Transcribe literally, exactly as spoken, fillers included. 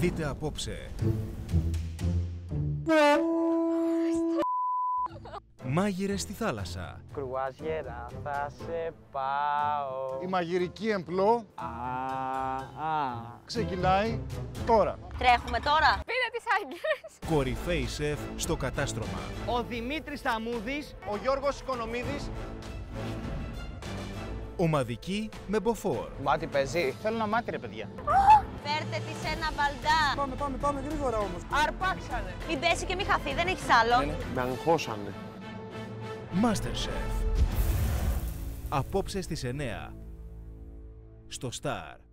Δείτε απόψε. Μάγειρες στη θάλασσα. Κρουαζιέρα θα σε πάω. Η μαγειρική εμπλό ξεκινάει τώρα. Τρέχουμε τώρα. Πήρε τις άγγελες. Κορυφαίοι σεφ στο κατάστρωμα. Ο Δημήτρης Σταμούδης. Ο Γιώργος Οικονομίδης. Ομαδική με μποφόρ. Μάτι παίζει. Θέλω να μάτι ρε παιδιά. Φέρτε τη σε ένα μπαλντά. Πάμε, πάμε, πάμε γρήγορα όμως. Αρπάξανε. Μην πέσει και μην χαθεί, δεν έχεις άλλο. Ναι, με αγχώσανε. MasterChef. Απόψε στις εννιά. Στο Star.